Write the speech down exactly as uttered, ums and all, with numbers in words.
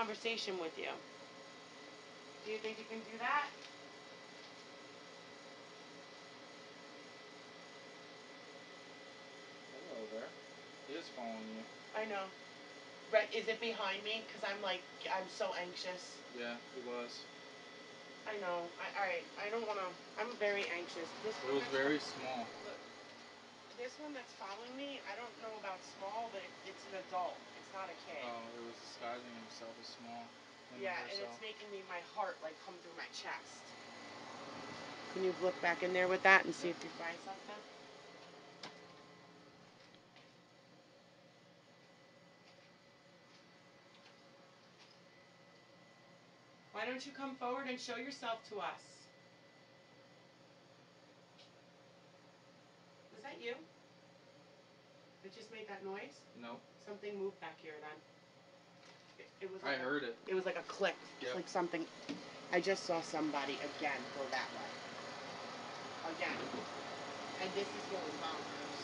conversation with you. Do you think you can do that? Hello there. It is following you. I know. Right, is it behind me? Because I'm like, I'm so anxious. Yeah, it was. I know. I, I, I don't want to. I'm very anxious. This it was very small. Look, this one that's following me, I don't know about small, but it, it's an adult. It's not a kid. Oh, it was disguising himself as small. Yeah, and herself. It's making me, my heart, like, come through my chest. Can you look back in there with that and see if you find something? Why don't you come forward and show yourself to us? Was that you? It just made that noise? No. Something moved back here then. It, it was like I a, heard it. It was like a click, yep. Like something. I just saw somebody again go that way. Again. And this is what was bonkers.